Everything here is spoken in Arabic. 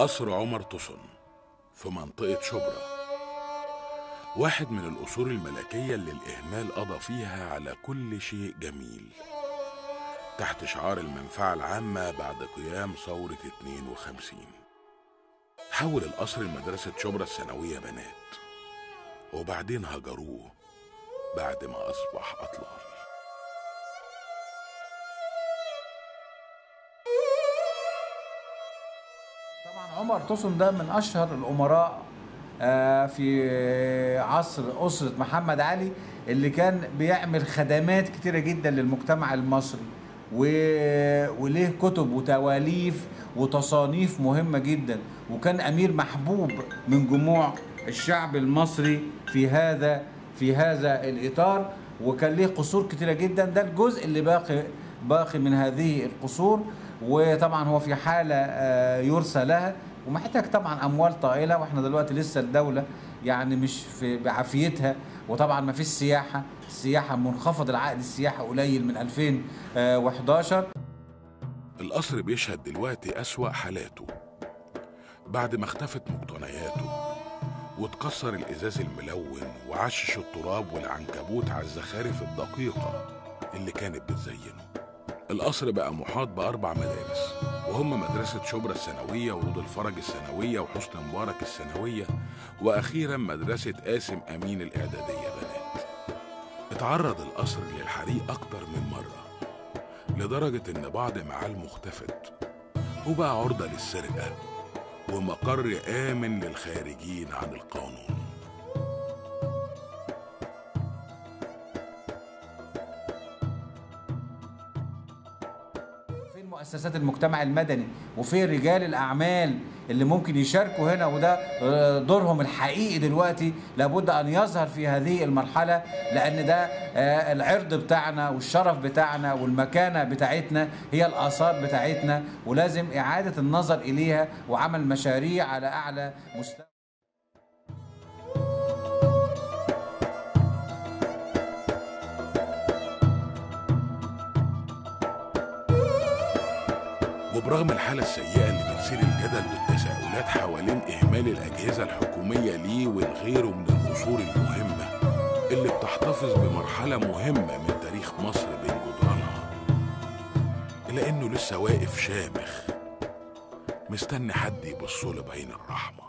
قصر عمر طوسون في منطقة شبرا، واحد من القصور الملكية اللي الإهمال قضى فيها على كل شيء جميل، تحت شعار المنفعة العامة بعد قيام ثورة 52. حول القصر لمدرسة شبرا الثانوية بنات، وبعدين هجروه بعد ما أصبح أطلال. عمر طوسون ده من أشهر الأمراء في عصر أسرة محمد علي، اللي كان بيعمل خدمات كتيرة جدا للمجتمع المصري، وليه كتب وتواليف وتصانيف مهمة جدا، وكان أمير محبوب من جموع الشعب المصري في هذا الإطار، وكان ليه قصور كتيرة جدا. ده الجزء اللي باقي من هذه القصور، وطبعا هو في حالة يرثى لها، ومحتاج طبعا اموال طائله، واحنا دلوقتي لسه الدوله يعني مش بعافيتها، وطبعا ما فيش سياحه، السياحه منخفض العائد السياحي قليل من 2011. القصر بيشهد دلوقتي أسوأ حالاته بعد ما اختفت مقتنياته، واتكسر الازاز الملون، وعشش التراب والعنكبوت على الزخارف الدقيقه اللي كانت بتزينه. القصر بقى محاط ب4 مدارس، وهم مدرسة شبرا الثانوية، ورود الفرج الثانوية، وحسن مبارك الثانوية، وأخيرا مدرسة قاسم أمين الإعدادية بنات. اتعرض القصر للحريق أكتر من مرة، لدرجة إن بعض معالمه اختفت، وبقى عرضة للسرقة ومقر آمن للخارجين عن القانون. مؤسسات المجتمع المدني وفي رجال الأعمال اللي ممكن يشاركوا هنا، وده دورهم الحقيقي دلوقتي لابد أن يظهر في هذه المرحلة، لأن ده العرض بتاعنا والشرف بتاعنا والمكانة بتاعتنا، هي الآثار بتاعتنا، ولازم إعادة النظر إليها وعمل مشاريع على أعلى مستوى. وبرغم الحالة السيئة اللي بتثير الجدل والتساؤلات حوالين إهمال الأجهزة الحكومية ليه والغيره من القصور المهمة اللي بتحتفظ بمرحلة مهمة من تاريخ مصر بين جدرانها، إلا إنه لسه واقف شامخ مستني حد يبصله بعين الرحمة.